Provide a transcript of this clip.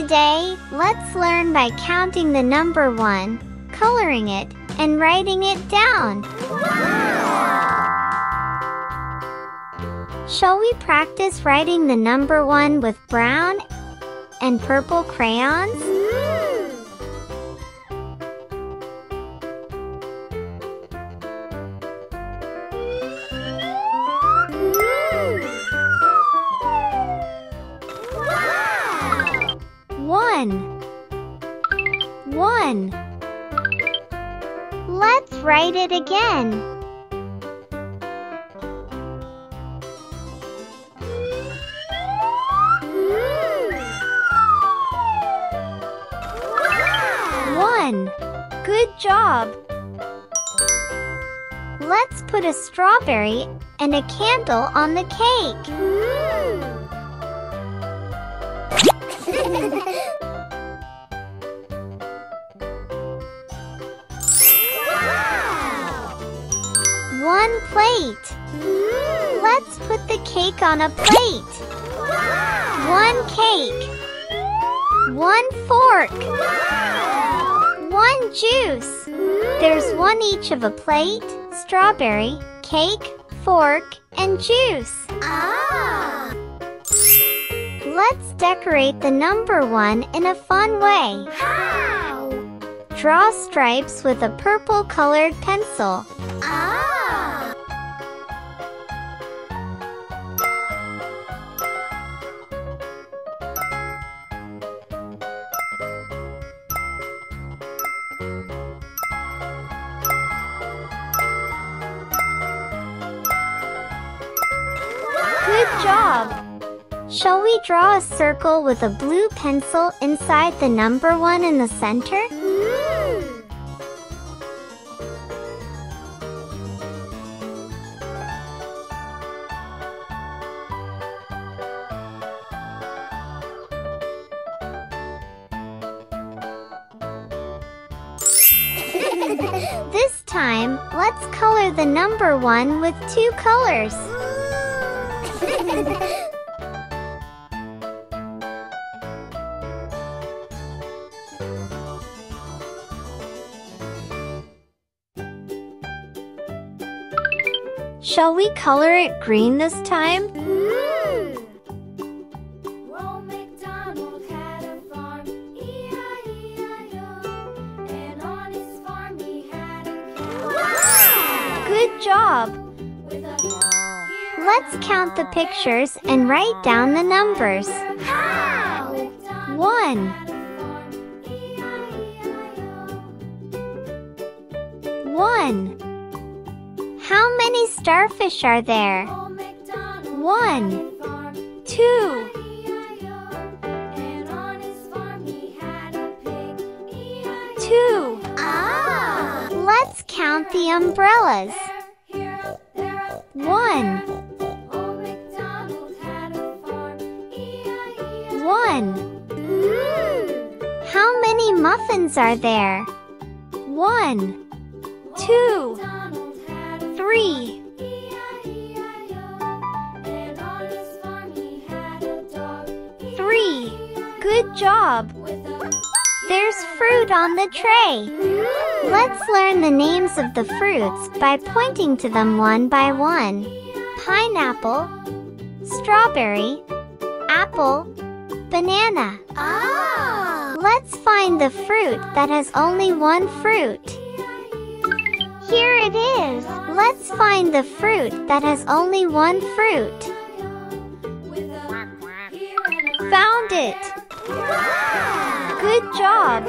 Today, let's learn by counting the number 1, coloring it, and writing it down. Wow! Shall we practice writing the number 1 with brown and purple crayons? One. Let's write it again. One. Good job. Let's put a strawberry and a candle on the cake. One plate. Let's put the cake on a plate. Wow. One cake. One fork. Wow. One juice. There's one each of a plate, strawberry, cake, fork, and juice. Ah. Let's decorate the number 1 in a fun way. How? Draw stripes with a purple colored pencil. Ah. Good job! Shall we draw a circle with a blue pencil inside the number 1 in the center? This time, let's color the number 1 with 2 colors. Shall we color it green this time? Well, MacDonald had a farm, E-I-E-I-O, and on his farm he had a cow. Wow! Good job! Let's count the pictures and write down the numbers. How? 1. 1. How many starfish are there? 1. 2. 2. Ah! Let's count the umbrellas. 1. 1. How many muffins are there? 1, 2, 3. Good job! There's fruit on the tray. Let's learn the names of the fruits by pointing to them one by one. Pineapple, strawberry, apple, banana. Ah! Let's find the fruit that has only one fruit. Here it is. Let's find the fruit that has only one fruit. Found it. Good job.